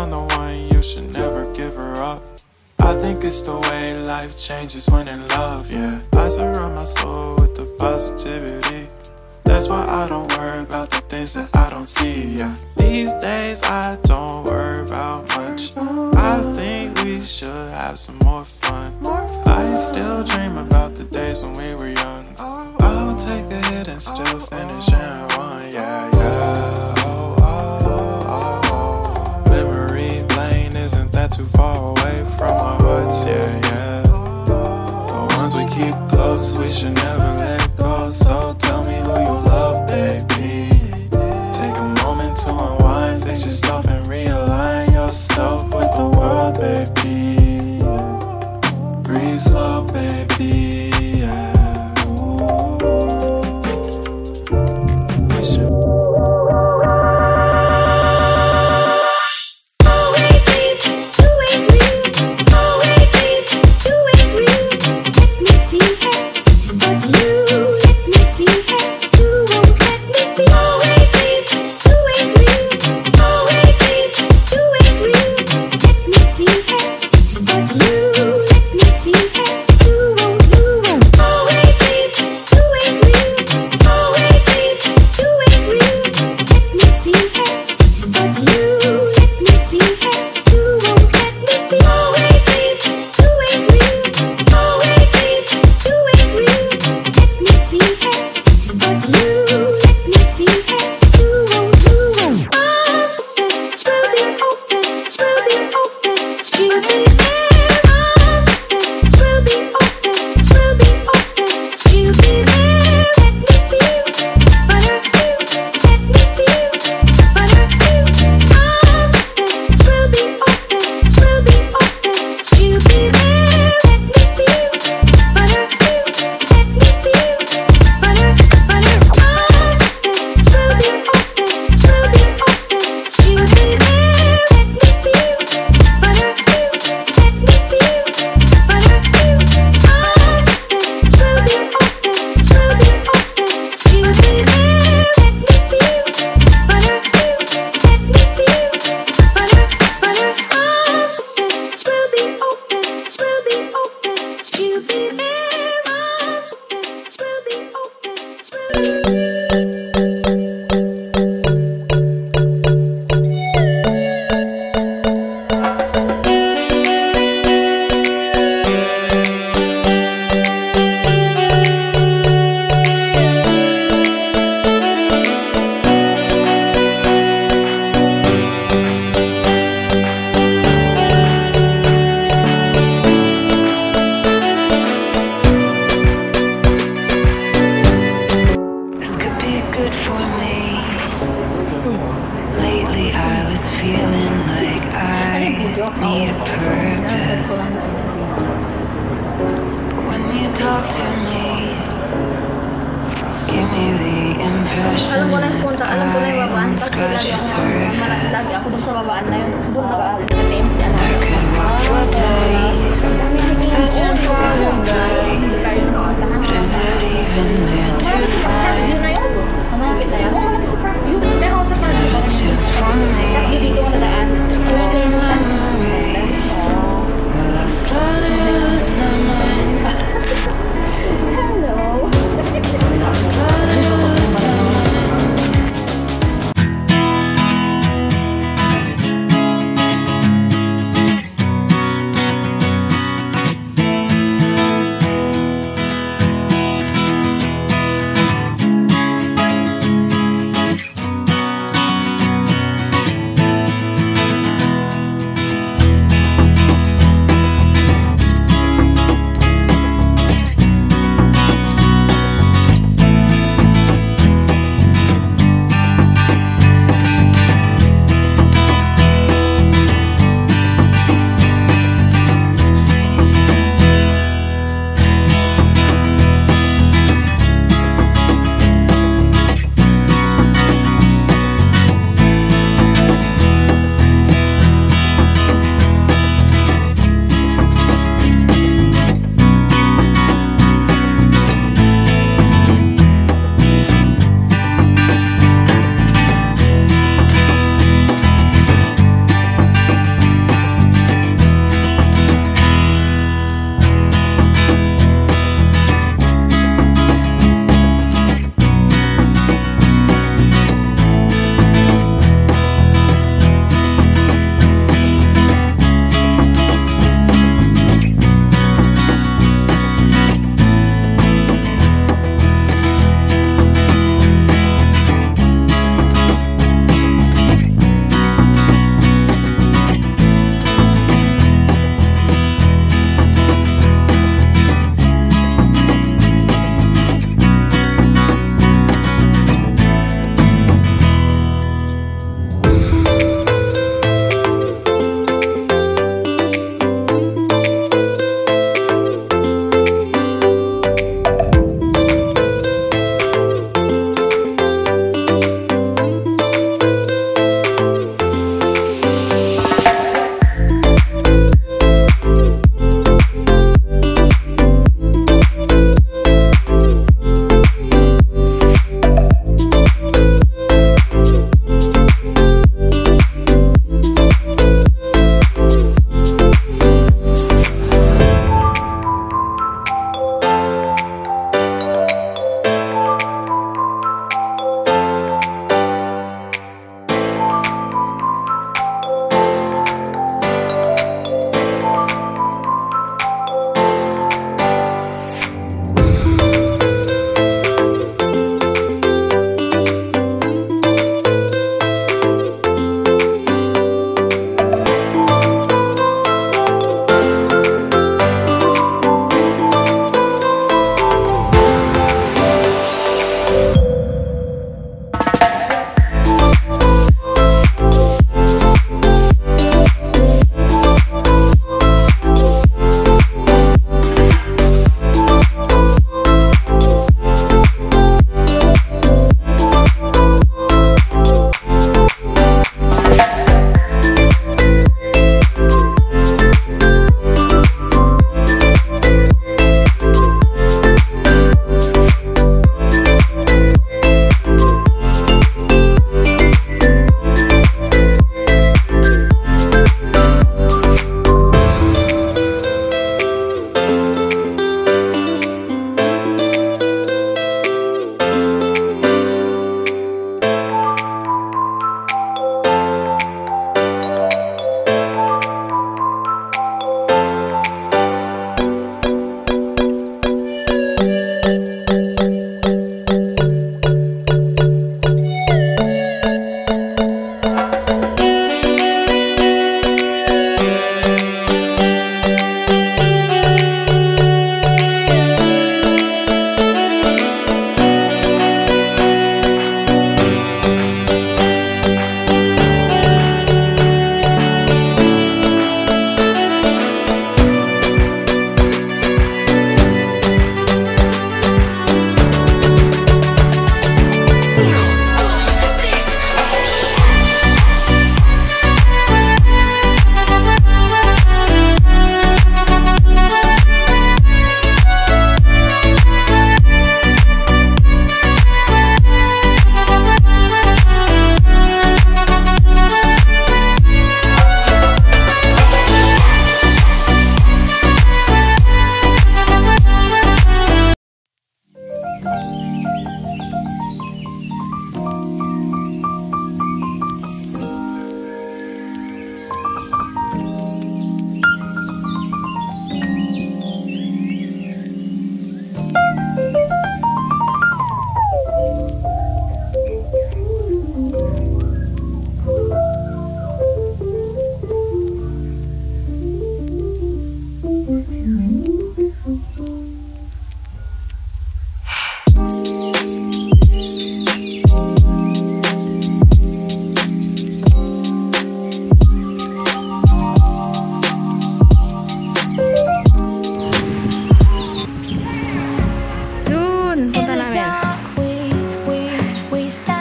found the one, you should never give her up. I think it's the way life changes when in love, yeah. I surround my soul with the positivity. That's why I don't worry about the things that I don't see, yeah. These days I don't worry about much. I think we should have some more fun. I still dream about the days when we were young. I'll take a hit and still finish and run, yeah, yeah. Isn't that too far away from our hearts, yeah, yeah. The ones we keep close, we should never let go. So tell me who you love, baby. Take a moment to unwind, fix yourself and realign yourself with the world, baby. Breathe slow, baby, yeah.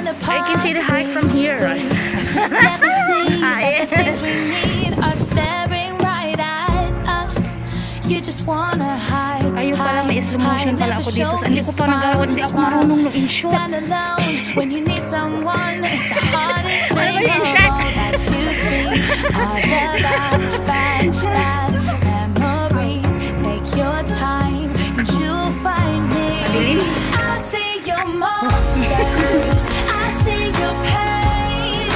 I can see the hike from here, right? The things we need are staring right at us. You just wanna hide. Ayun pala, may slow motion pala ako dito. Hindi ko pa nagawa, hindi ako marunong mag-in-shot. Stand alone when you need someone. It's the hardest thing all that you see. All the bad memories. Take your time and you'll find me. I see your monsters. I see your pain.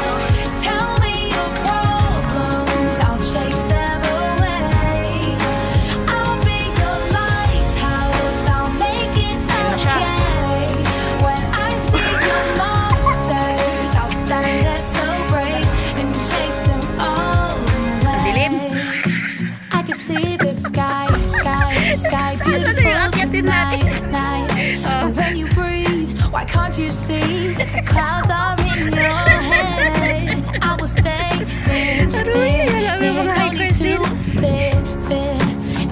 Tell me your problems. I'll chase them away. I'll be your lighthouse. I'll make it okay. When I see your monsters, I'll stand there so brave and chase them all away. I can see the sky, beautiful tonight. And when you breathe, why can't you see that the clouds are in your head? I will stay near, don't need to fear.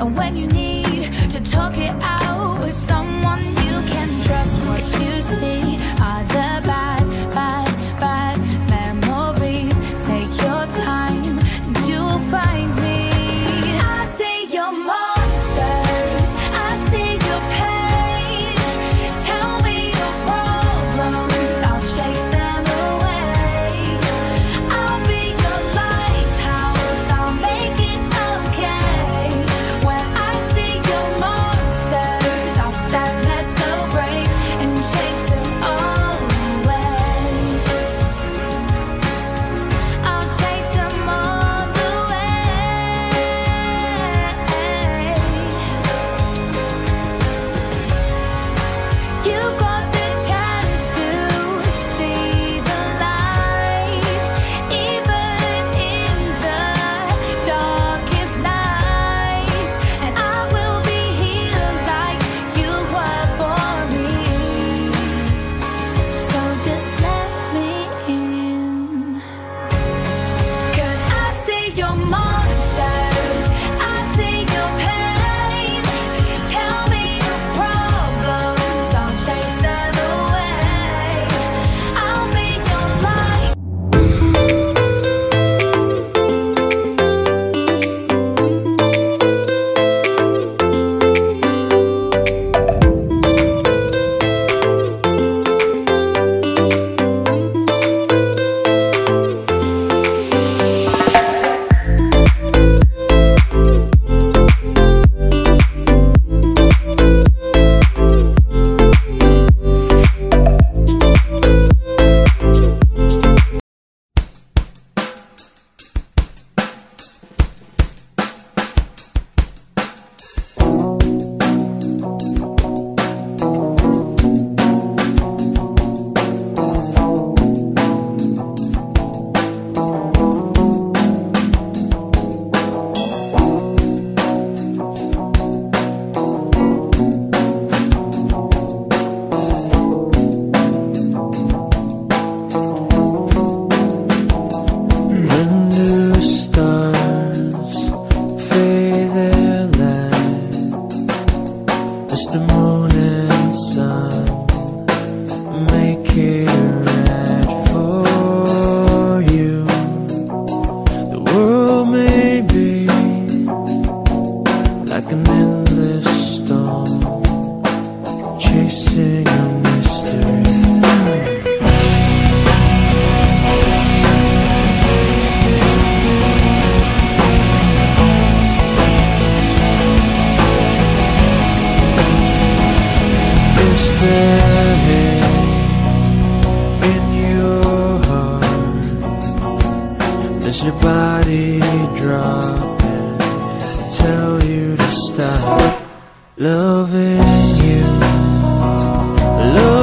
And when you need to talk it out with someone you can trust, what you see are the bad memories. Take your time and you'll find me. I see your monsters. I see your pain. Tell me your problems. I'll chase them away. I'll be your lighthouse. I'll make it okay. When I see your monsters, I'll stand there so brave and chase them all away. I'll chase them all away. You've got the chance to see the light, even in the darkest night. And I will be here like you were for me. So just let me in. 'Cause I see your monsters, I see your pain. Tell me your problems, I'll chase them away. I'll be your light. Loving you.